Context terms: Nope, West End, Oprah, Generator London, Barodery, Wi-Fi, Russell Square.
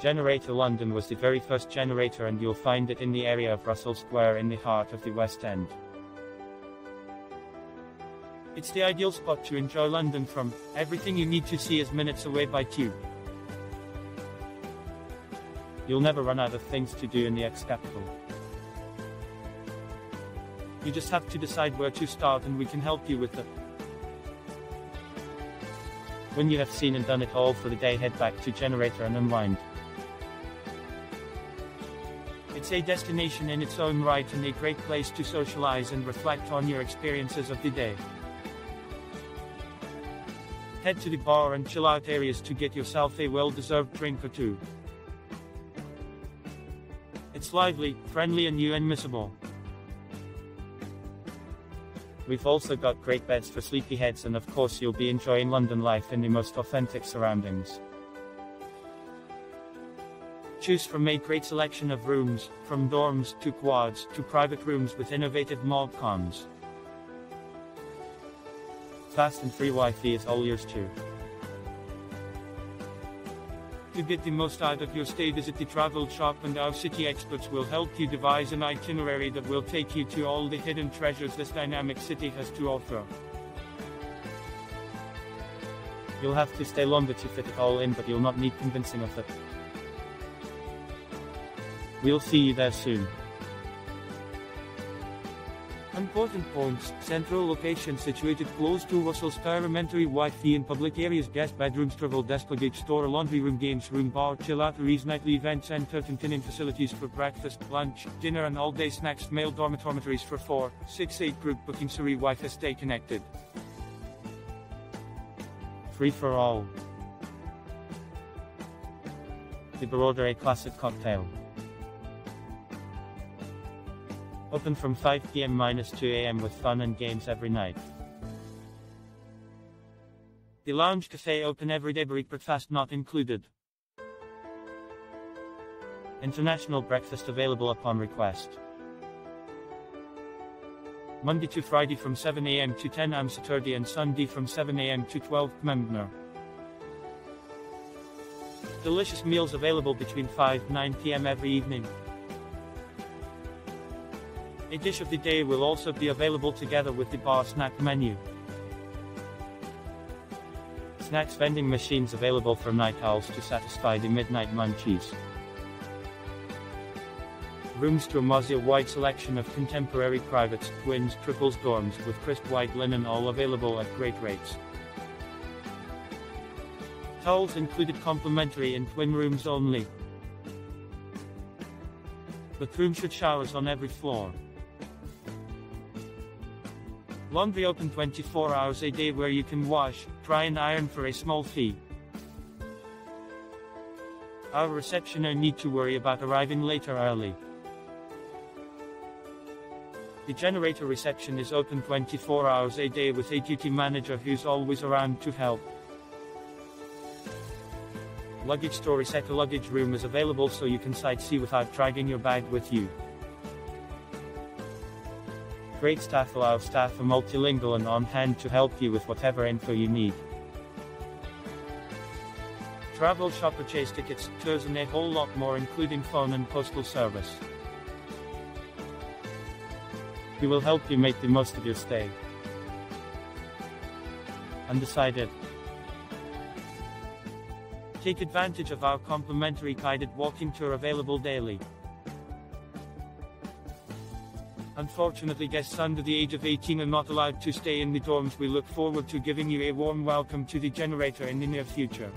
Generator London was the very first generator, and you'll find it in the area of Russell Square in the heart of the West End. It's the ideal spot to enjoy London from. Everything you need to see is minutes away by tube. You'll never run out of things to do in the ex-capital. You just have to decide where to start, and we can help you with that. When you have seen and done it all for the day, head back to Generator and unwind. It's a destination in its own right and a great place to socialize and reflect on your experiences of the day. Head to the bar and chill out areas to get yourself a well-deserved drink or two. It's lively, friendly and you and missable. We've also got great beds for sleepyheads, and of course you'll be enjoying London life in the most authentic surroundings. Choose from a great selection of rooms, from dorms to quads to private rooms with innovative mob cons. Fast and free Wi-Fi is all yours too. To get the most out of your stay, visit the travel shop, and our city experts will help you devise an itinerary that will take you to all the hidden treasures this dynamic city has to offer. You'll have to stay longer to fit it all in, but you'll not need convincing of that. We'll see you there soon. Important points: central location situated close to Russell Square, elementary Wi-Fi in public areas, guest bedrooms, travel desk, luggage store, laundry room, games room, bar, chillouteries, nightly events, entertaining facilities for breakfast, lunch, dinner and all-day snacks, male dormitories for 4, 6, 8 group booking, Surrey Wi-Fi, stay connected. Free for all. The Barodery classic cocktail. Open from 5 p.m. to 2 a.m. with fun and games every night. The Lounge Cafe open every day, breakfast not included. International breakfast available upon request. Monday to Friday from 7 a.m. to 10 a.m, Saturday and Sunday from 7 a.m. to 12 p.m. Delicious meals available between 5 and 9 p.m. every evening. A dish of the day will also be available together with the bar snack menu. Snacks vending machines available for night owls to satisfy the midnight munchies. Rooms to amaze a wide selection of contemporary privates, twins, triples, dorms with crisp white linen, all available at great rates. Towels included, complimentary in twin rooms only. Bathroom should showers on every floor. Laundry open 24 hours a day, where you can wash, dry and iron for a small fee. Our reception, no need to worry about arriving late or early. The Generator reception is open 24 hours a day with a duty manager who's always around to help. Luggage store is at a luggage room is available, so you can sightsee without dragging your bag with you. Great staff, allow staff are multilingual and on hand to help you with whatever info you need. Travel shop, purchase tickets, tours and a whole lot more, including phone and postal service. We will help you make the most of your stay. Undecided? Take advantage of our complimentary guided walking tour available daily. Unfortunately, guests under the age of 18 are not allowed to stay in the dorms. We look forward to giving you a warm welcome to the Generator in the near future.